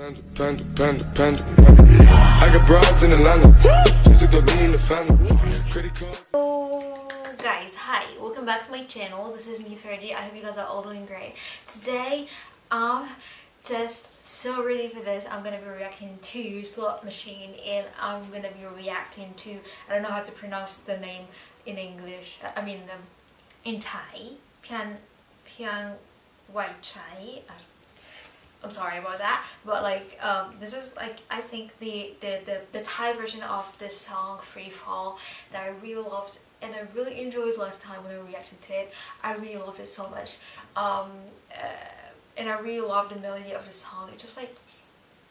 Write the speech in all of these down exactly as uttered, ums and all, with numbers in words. Panda, panda, panda, panda. I got broads in Atlanta. Hello guys, hi, welcome back to my channel. This is me, Ferdy. I hope you guys are all doing great. Today I'm just so ready for this. I'm gonna be reacting to Slot Machine, and I'm gonna be reacting to, I don't know how to pronounce the name in English, I mean um, in Thai, Pian Pian Wai Chai. I I'm sorry about that, but like um, this is like I think the, the, the, the Thai version of this song Free Fall that I really loved and I really enjoyed last time when I reacted to it. I really loved it so much, um, uh, and I really loved the melody of the song. It's just like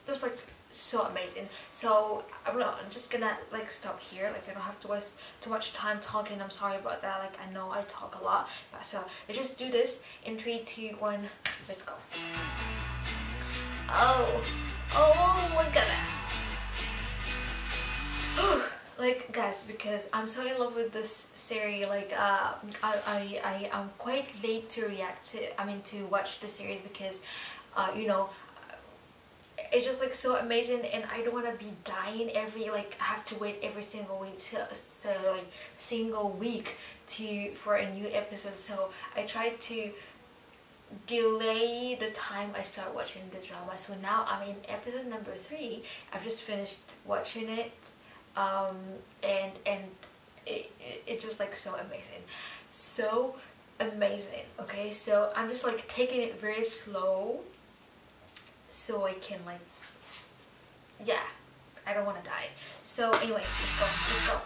just like so amazing. So I'm not, I'm just gonna like stop here. Like I don't have to waste too much time talking. I'm sorry about that. Like I know I talk a lot, but so I just do this in three, two, one. Let's go. Oh, oh my god. Like guys, because I'm so in love with this series, like uh, I, I, I, I'm quite late to react to, I mean to watch the series because, uh, you know, it's just like so amazing, and I don't want to be dying every, like I have to wait every single week, to, so like single week to, for a new episode, so I try to delay the time I start watching the drama. So now I'm in episode number three. I've just finished watching it, um, and and it, it, it's just like so amazing, so amazing. Okay, so I'm just like taking it very slow, so I can like, yeah, I don't want to die. So anyway, let's go, let's go.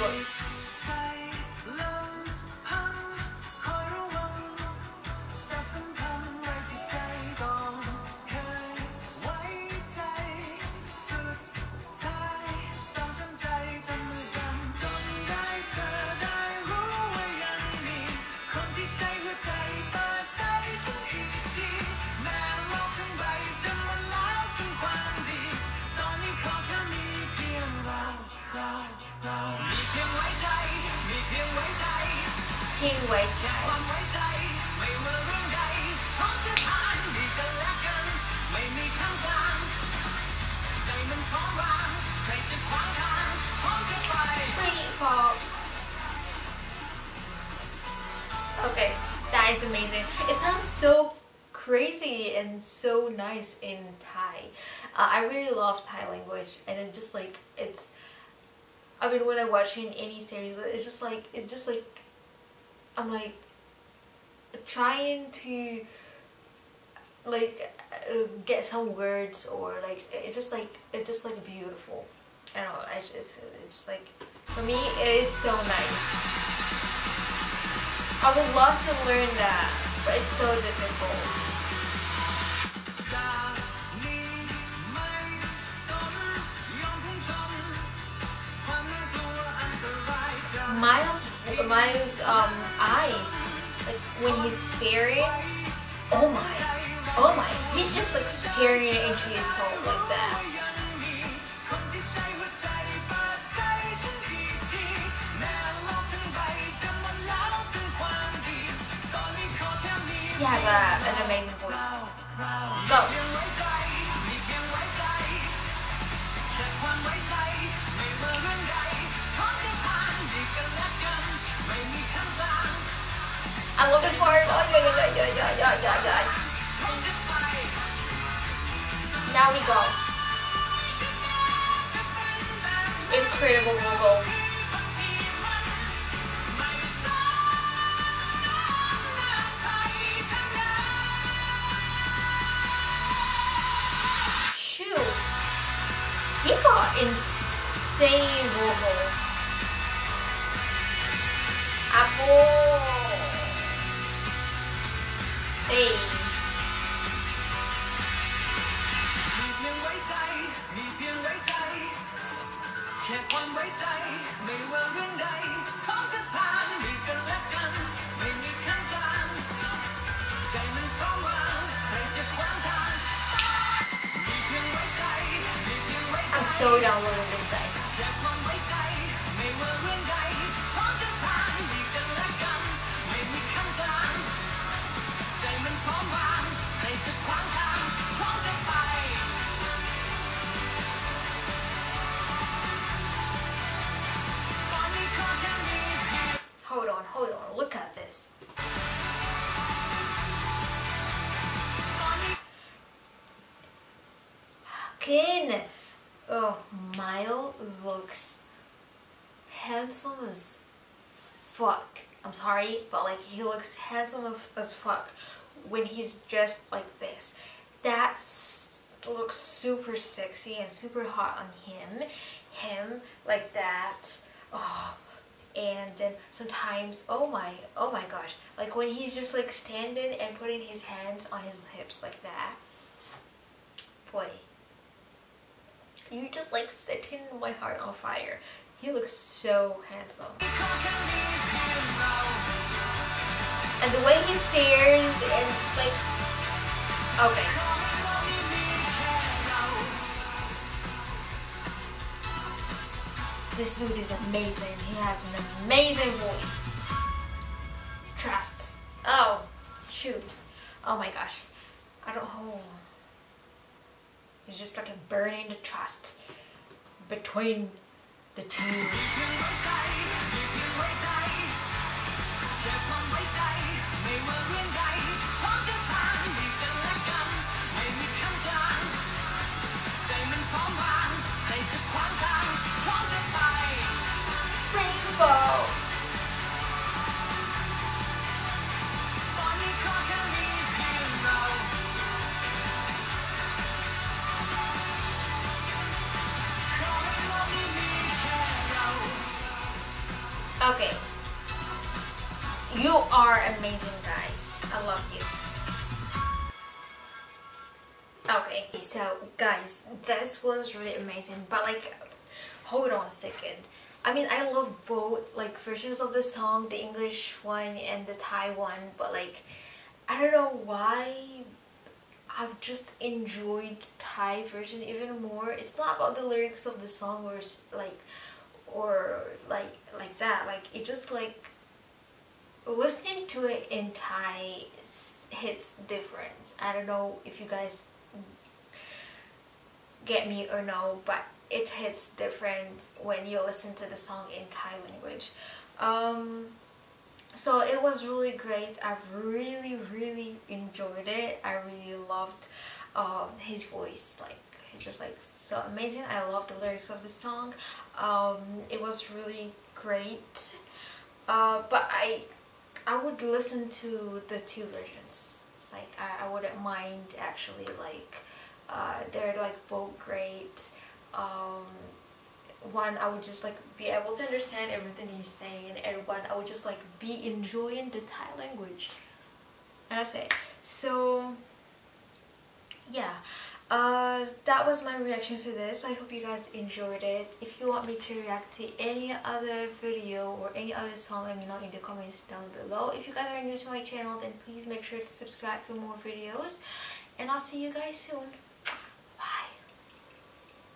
Voice. Anyway. Okay, that is amazing. It sounds so crazy and so nice in Thai. Uh, I really love Thai language, and it just like it's. I mean, when I'm watching any series, it's just like it's just like. I'm like trying to like get some words, or like it's just like it's just like beautiful. I don't know. I just, it's like for me it is so nice. I would love to learn that, but it's so difficult. Miles. Miles' um, eyes, like when he's staring, oh my, oh my, he's just like staring into his soul like that. He has a, an amazing voice. Go! I love this part. Oh yeah, yeah, yeah, yeah, yeah, yeah, yeah. Now we go. Incredible vocals. Shoot, he got insane vocals. Apple. Hey. sew down one of these guys. Hold on, hold on, look at this. Again, oh, Mile looks handsome as fuck. I'm sorry, but like he looks handsome as fuck when he's dressed like this. That looks super sexy and super hot on him. Him like that. Oh. And then sometimes, oh my, oh my gosh, like when he's just like standing and putting his hands on his hips like that, boy, you just like setting my heart on fire. He looks so handsome. And the way he stares and just like, okay. This dude is amazing. He has an amazing voice. Trust. Oh, shoot. Oh my gosh. I don't know. Oh. It's just like a burning the trust between the two. Okay, you are amazing guys, I love you. Okay, so guys, this was really amazing, but like, hold on a second. I mean, I love both like versions of the song, the English one and the Thai one, but like, I don't know why I've just enjoyed Thai version even more. It's not about the lyrics of the song or like, or like like that, like it just like listening to it in Thai hits different. I don't know if you guys get me or no, but it hits different when you listen to the song in Thai language. Um, so it was really great. I really really enjoyed it. I really loved uh, his voice, like it's just like so amazing. I love the lyrics of the song. Um, it was really great. Uh, but I I would listen to the two versions. Like I, I wouldn't mind actually, like uh, they're like both great. Um, one I would just like be able to understand everything he's saying, and one I would just like be enjoying the Thai language. And that's it. So yeah. Uh, that was my reaction to this. I hope you guys enjoyed it. If you want me to react to any other video or any other song, let me know in the comments down below. If you guys are new to my channel, then please make sure to subscribe for more videos. And I'll see you guys soon.